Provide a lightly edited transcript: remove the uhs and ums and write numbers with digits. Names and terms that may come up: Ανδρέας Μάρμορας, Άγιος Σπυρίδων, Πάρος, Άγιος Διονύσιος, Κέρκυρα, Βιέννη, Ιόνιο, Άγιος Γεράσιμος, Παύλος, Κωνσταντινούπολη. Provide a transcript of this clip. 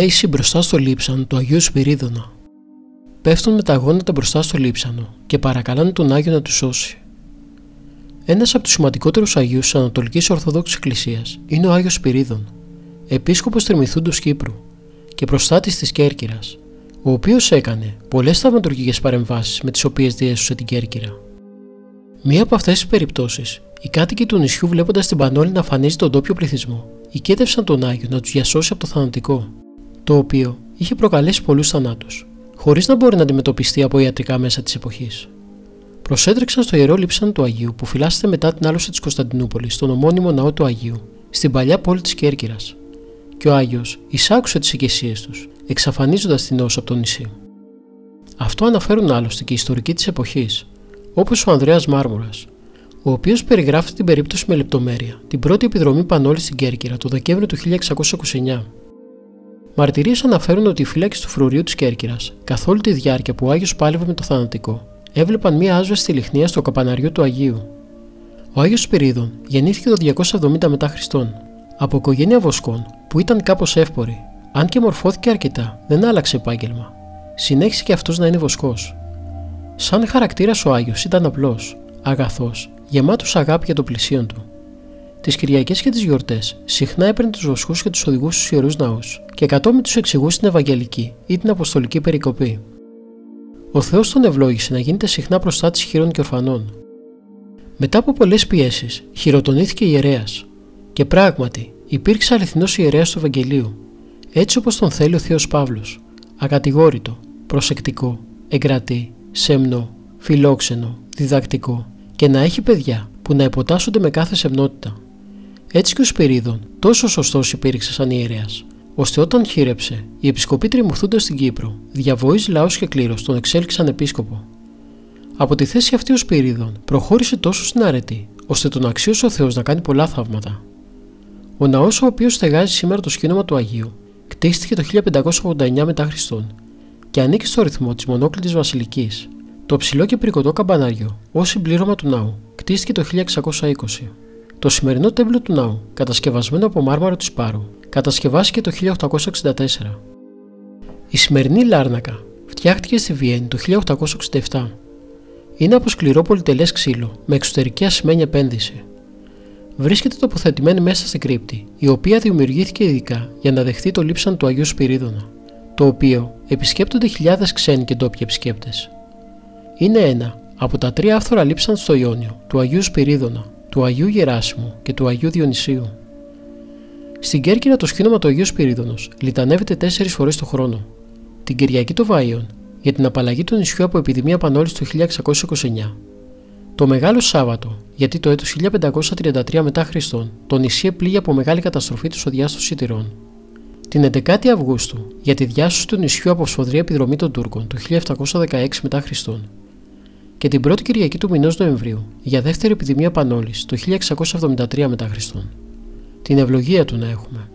Δέηση μπροστά στο λείψανο του Αγίου Σπυρίδωνα. Πέφτουν με τα γόνατα μπροστά στο λείψανο και παρακαλάνε τον Άγιο να τους σώσει. Ένας από τους σημαντικότερους Αγίους της Ανατολικής Ορθοδόξης Εκκλησίας είναι ο Άγιος Σπυρίδων, επίσκοπος Θερμηθούντος Κύπρου και προστάτης της Κέρκυρας, ο οποίος έκανε πολλές θαυματουργικές παρεμβάσεις με τις οποίες διέσωσε την Κέρκυρα. Μία από αυτές τις περιπτώσεις, οι κάτοικοι του νησιού, βλέποντας την πανόλη να αφανίζει τον ντόπιο πληθυσμό, οικέτευσαν τον Άγιο να τους διασώσει από το θανατικό, το οποίο είχε προκαλέσει πολλούς θανάτους, χωρίς να μπορεί να αντιμετωπιστεί από ιατρικά μέσα της εποχής. Προσέτρεξαν στο ιερό λείψανο του Αγίου, που φυλάσσεται μετά την άλωση της Κωνσταντινούπολης στον ομώνυμο ναό του Αγίου, στην παλιά πόλη της Κέρκυρας, και ο Άγιος εισάκουσε τις εκκλησίες τους, εξαφανίζοντας την νόσο από το νησί. Αυτό αναφέρουν άλλωστε και οι ιστορικοί της εποχής, όπως ο Ανδρέας Μάρμορας, ο οποίος περιγράφει την περίπτωση με λεπτομέρεια, την πρώτη επιδρομή πανόλη στην Κέρκυρα το Δεκέμβριο του 1629. Μαρτυρίες αναφέρουν ότι οι φύλακες του φρουρίου της Κέρκυρας, καθ' όλη τη διάρκεια που ο Άγιος πάλευε με το θανατικό, έβλεπαν μία άσβεστη λιχνία στο καπαναριό του Αγίου. Ο Άγιος Σπυρίδων γεννήθηκε το 270 μετά Χριστόν, από οικογένεια βοσκών που ήταν κάπως εύπορη, αν και μορφώθηκε αρκετά, δεν άλλαξε επάγγελμα. Συνέχισε και αυτός να είναι βοσκός. Σαν χαρακτήρας ο Άγιος ήταν απλός, αγαθός, γεμάτος αγάπη για το πλησίον του. Τις Κυριακές και τις γιορτές συχνά έπαιρνε τους βοσκούς και τους οδηγούς στους ιερούς ναούς και κατόπιν τους εξηγούσε στην Ευαγγελική ή την Αποστολική περικοπή. Ο Θεός τον ευλόγησε να γίνεται συχνά προστάτης χειρών και ορφανών. Μετά από πολλές πιέσεις, χειροτονήθηκε ιερέας. Και πράγματι, υπήρξε αληθινός ιερέας του Ευαγγελίου, έτσι όπως τον θέλει ο Θεός Παύλος, ακατηγόρητο, προσεκτικό, εγκρατή, σεμνό, φιλόξενο, διδακτικό και να έχει παιδιά που να υποτάσσονται με κάθε σεμνότητα. Έτσι και ο Σπυρίδων τόσο σωστός υπήρξε σαν ιερέας, ώστε όταν χείρεψε, οι επισκοποί τριμουθούντας στην Κύπρο, διαβοής λαός και κλήρος τον εξέλιξαν επίσκοπο. Από τη θέση αυτή ο Σπυρίδων προχώρησε τόσο στην αρετή, ώστε τον αξίωσε ο Θεός να κάνει πολλά θαύματα. Ο ναός, ο οποίος στεγάζει σήμερα το σκήνομα του Αγίου, κτίστηκε το 1589 μετά Χριστόν και ανήκει στο ρυθμό της μονόκλητης βασιλικής. Το ψηλό και πυρκωτό καμπανάριο, ως συμπλήρωμα του ναού, κτίστηκε το 1620. Το σημερινό τέμπλο του ναού, κατασκευασμένο από μάρμαρο της Πάρου, κατασκευάστηκε το 1864. Η σημερινή Λάρνακα φτιάχτηκε στη Βιέννη το 1867. Είναι από σκληρό πολυτελές ξύλο με εξωτερική ασημένια επένδυση. Βρίσκεται τοποθετημένη μέσα στην κρύπτη, η οποία δημιουργήθηκε ειδικά για να δεχθεί το λείψανο του Αγίου Σπυρίδωνα, το οποίο επισκέπτονται χιλιάδες ξένοι και ντόπιοι επισκέπτες. Είναι ένα από τα τρία άφθορα λείψανα στο Ιόνιο του Αγίου Σπυρίδωνα, του Αγίου Γεράσιμου και του Αγίου Διονυσίου. Στην Κέρκυρα το σκήνομα του Αγίου Σπυρίδωνος λιτανεύεται 4 φορές το χρόνο. Την Κυριακή των Βαΐων για την απαλλαγή του νησιού από επιδημία πανόλης το 1629. Το Μεγάλο Σάββατο, γιατί το έτος 1533 μετά Χριστόν το νησί επλήγει από μεγάλη καταστροφή του σωδιάς των σιτηρών. Την 11η Αυγούστου για τη διάσωση του νησιού από σφοδρή επιδρομή των Τούρκων το 1716 μετά Χριστόν. Και την 1η Κυριακή του μηνός Νοεμβρίου για δεύτερη επιδημία πανόλης το 1673 μετά Χριστόν. Την ευλογία του να έχουμε.